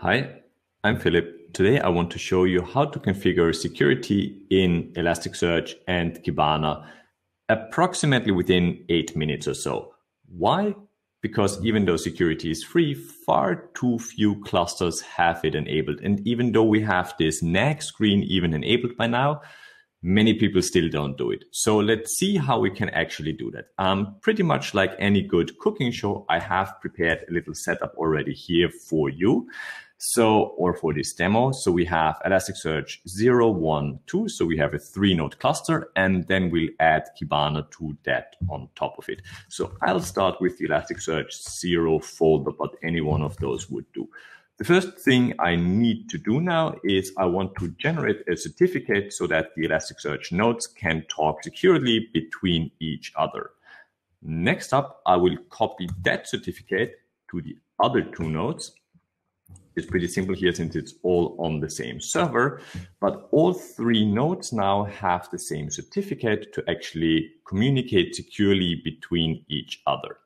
Hi, I'm Philipp. Today I want to show you how to configure security in Elasticsearch and Kibana approximately within 8 minutes or so. Why? Because even though security is free, far too few clusters have it enabled. And even though we have this nag screen even enabled by now, many people still don't do it. So let's see how we can actually do that. Pretty much like any good cooking show, I have prepared a little setup already here for you. So, or for this demo. So we have Elasticsearch 0, 1, 2. So we have a 3-node cluster, and then we'll add Kibana to that on top of it. So I'll start with the Elasticsearch 0 folder, but any one of those would do. The first thing I need to do now is I want to generate a certificate so that the Elasticsearch nodes can talk securely between each other. Next up, I will copy that certificate to the other 2 nodes. It's pretty simple here since it's all on the same server, but all 3 nodes now have the same certificate to actually communicate securely between each other.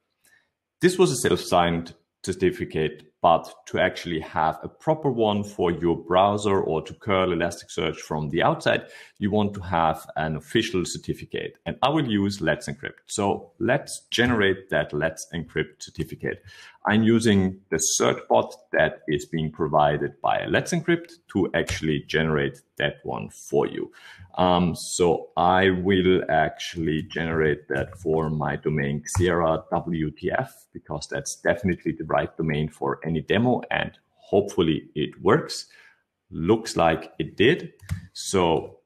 This was a self-signed certificate, but to actually have a proper one for your browser or to curl Elasticsearch from the outside, you want to have an official certificate, and I will use Let's Encrypt. So let's generate that Let's Encrypt certificate. I'm using the certbot that is being provided by Let's Encrypt to actually generate that one for you. So I will actually generate that for my domain Xera WTF, because that's definitely the right domain for any demo, and hopefully it works. Looks like it did. So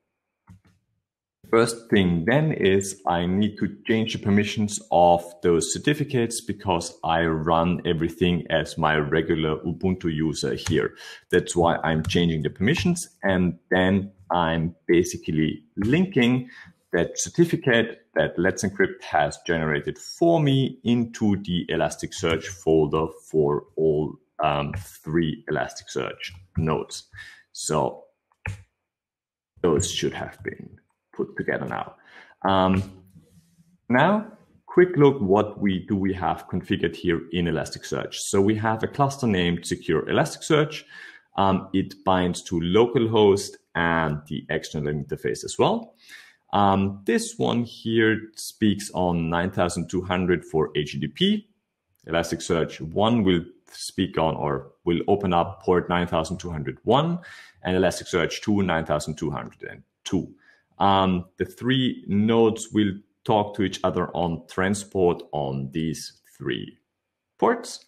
first thing then is I need to change the permissions of those certificates, because I run everything as my regular Ubuntu user here. That's why I'm changing the permissions, and then I'm basically linking that certificate that Let's Encrypt has generated for me into the Elasticsearch folder for all 3 Elasticsearch nodes. So those should have been put together now. Now, quick look what we have configured here in Elasticsearch. So we have a cluster named Secure Elasticsearch. It binds to localhost and the external interface as well. This one here speaks on 9200 for HTTP. Elasticsearch 1 will speak on, or will open up, port 9201, and Elasticsearch 2 9202. The 3 nodes will talk to each other on transport on these 3 ports.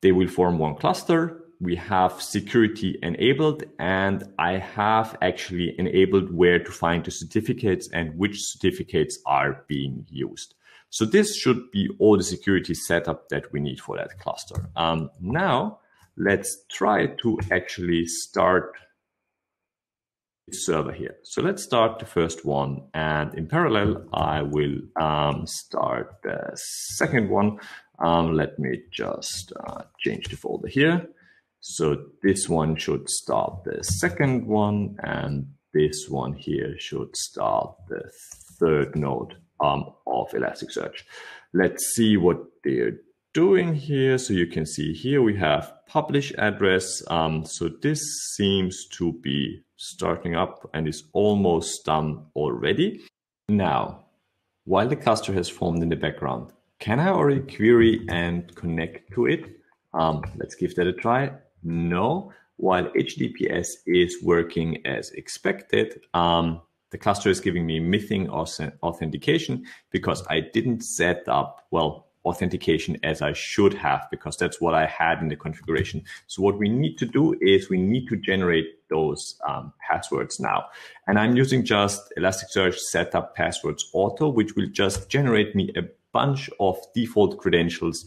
They will form one cluster. We have security enabled, and I have actually enabled where to find the certificates and which certificates are being used. So this should be all the security setup that we need for that cluster. Now let's try to actually start the server here. So let's start the first one, and in parallel, I will start the second one. Let me just change the folder here. So this one should start the second one, and this one here should start the 3rd node of Elasticsearch. Let's see what they're doing here. So you can see here we have publish address. So this seems to be starting up and is almost done already. Now, while the cluster has formed in the background, can I already query and connect to it? Let's give that a try. No, while HTTPS is working as expected, the cluster is giving me missing authentication because I didn't set up, well, authentication as I should have, because that's what I had in the configuration. So what we need to do is we need to generate those passwords now. And I'm using just Elasticsearch setup passwords auto, which will just generate me a bunch of default credentials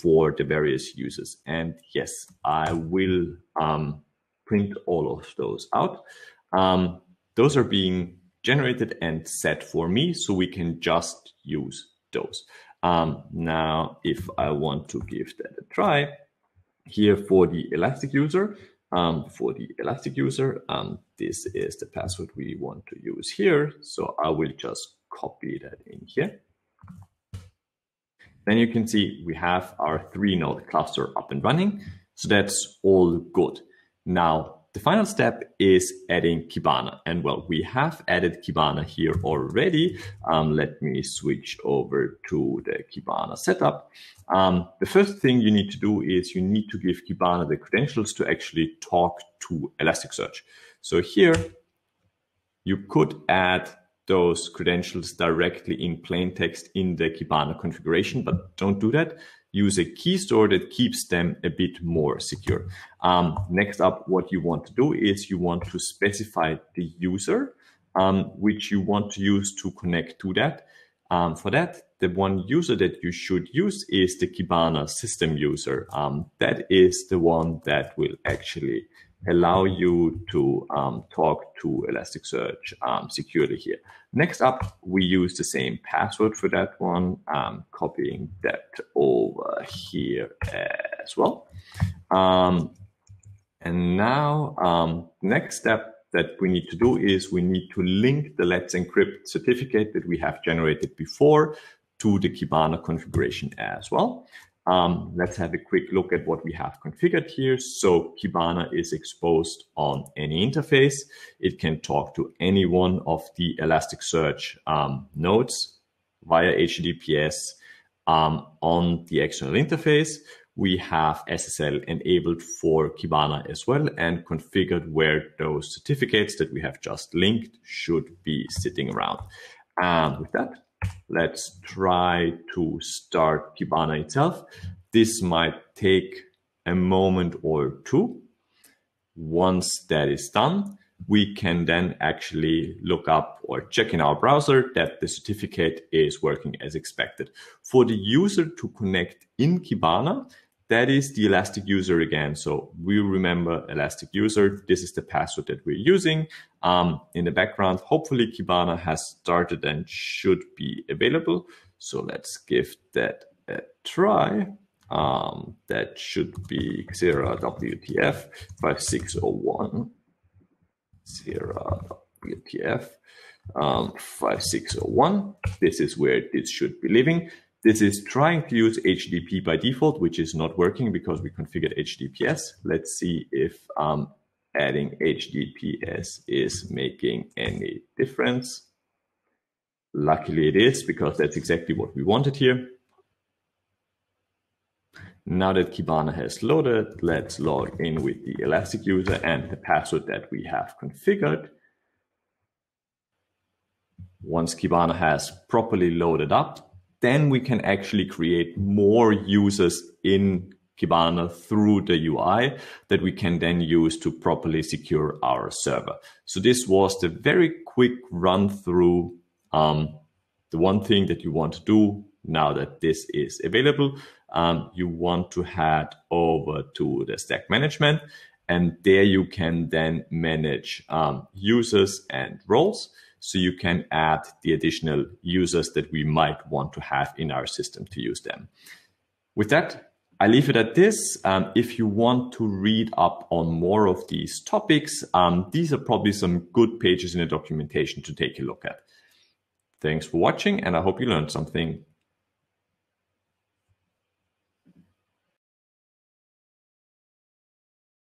for the various users. And yes, I will print all of those out. Those are being generated and set for me, so we can just use those. Now, if I want to give that a try, here for the Elastic user, this is the password we want to use here. So I will just copy that in here. Then you can see we have our 3-node cluster up and running. So that's all good. Now, the final step is adding Kibana. And well, we have added Kibana here already. Let me switch over to the Kibana setup. The first thing you need to do is you need to give Kibana the credentials to actually talk to Elasticsearch. So here, you could add those credentials directly in plain text in the Kibana configuration, but don't do that. Use a key store that keeps them a bit more secure. Next up, what you want to do is you want to specify the user, which you want to use to connect to that. For that, the one user that you should use is the Kibana system user. That is the one that will actually allow you to talk to Elasticsearch securely here. Next up, we use the same password for that one, copying that over here as well. And now, next step that we need to do is we need to link the Let's Encrypt certificate that we have generated before to the Kibana configuration as well. Let's have a quick look at what we have configured here. So Kibana is exposed on any interface. It can talk to any one of the Elasticsearch nodes via HTTPS on the external interface. We have SSL enabled for Kibana as well and configured where those certificates that we have just linked should be sitting around. With that, let's try to start Kibana itself. This might take a moment or two. Once that is done, we can then actually look up or check in our browser that the certificate is working as expected. For the user to connect in Kibana, that is the Elastic user again. So we remember Elastic user. This is the password that we're using. In the background, hopefully Kibana has started and should be available. So let's give that a try. That should be Xera WTF 5601. Xera WTF 5601. This is where it should be living. This is trying to use HTTP by default, which is not working because we configured HTTPS. Let's see if adding HTTPS is making any difference. Luckily it is, because that's exactly what we wanted here. Now that Kibana has loaded, let's log in with the Elastic user and the password that we have configured. Once Kibana has properly loaded up, then we can actually create more users in Kibana through the UI that we can then use to properly secure our server. So this was the very quick run through the one thing that you want to do now that this is available. You want to head over to the stack management, and there you can then manage users and roles. So you can add the additional users that we might want to have in our system to use them. With that, I leave it at this. If you want to read up on more of these topics, these are probably some good pages in the documentation to take a look at. Thanks for watching, and I hope you learned something.